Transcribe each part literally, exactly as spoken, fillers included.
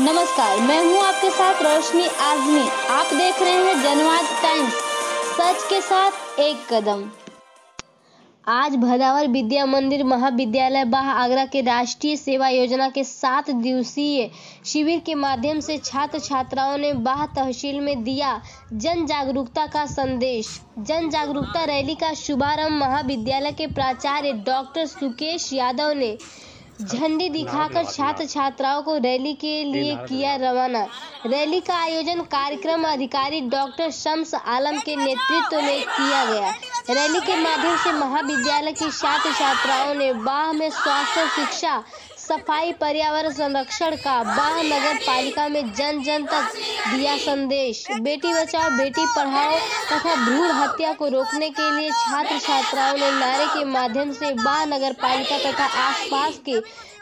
नमस्कार, मैं हूं आपके साथ रोशनी आजमी। आप देख रहे हैं जनवाद टाइम्स, सच के साथ एक कदम। आज भदावर विद्या मंदिर महाविद्यालय बाह आगरा के राष्ट्रीय सेवा योजना के सात दिवसीय शिविर के माध्यम से छात्र छात्राओं ने बाह तहसील में दिया जन जागरूकता का संदेश। जन जागरूकता रैली का शुभारंभ महाविद्यालय के प्राचार्य डॉक्टर सुकेश यादव ने झंडी दिखाकर छात्र छात्राओं को रैली के लिए किया रवाना। रैली का आयोजन कार्यक्रम अधिकारी डॉक्टर शम्स आलम के नेतृत्व में किया गया। रैली के माध्यम से महाविद्यालय की छात्र छात्राओं ने बाह में स्वास्थ्य, शिक्षा, सफाई, पर्यावरण संरक्षण का बाह नगर पालिका में जन जन तक दिया संदेश। बेटी बचाओ बेटी पढ़ाओ तथा भ्रूण हत्या को रोकने के लिए छात्र छात्राओं ने नारे के माध्यम से बाह नगर पालिका तथा आसपास के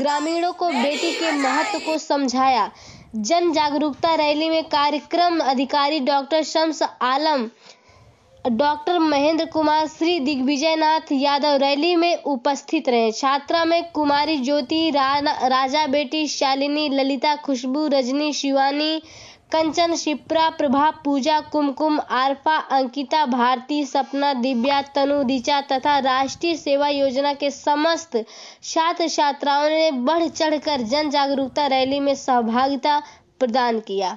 ग्रामीणों को बेटी के महत्व को समझाया। जन जागरूकता रैली में कार्यक्रम अधिकारी doctor Shams Alam, doctor Mahendra Kumar, Shri Digvijaynath Yadav rally में उपस्थित रहे। छात्रा में कुमारी ज्योति, राजा बेटी, शालिनी, ललिता, खुशबू, रजनी, शिवानी, कंचन, शिप्रा, प्रभा, पूजा, कुमकुम, आरफा, अंकिता, भारती, सपना, दिव्या, तनु, ऋचा तथा राष्ट्रीय सेवा योजना के समस्त छात्र छात्राओं ने बढ़ चढ़कर जन जागरूकता रैली में सहभागिता प्रदान किया।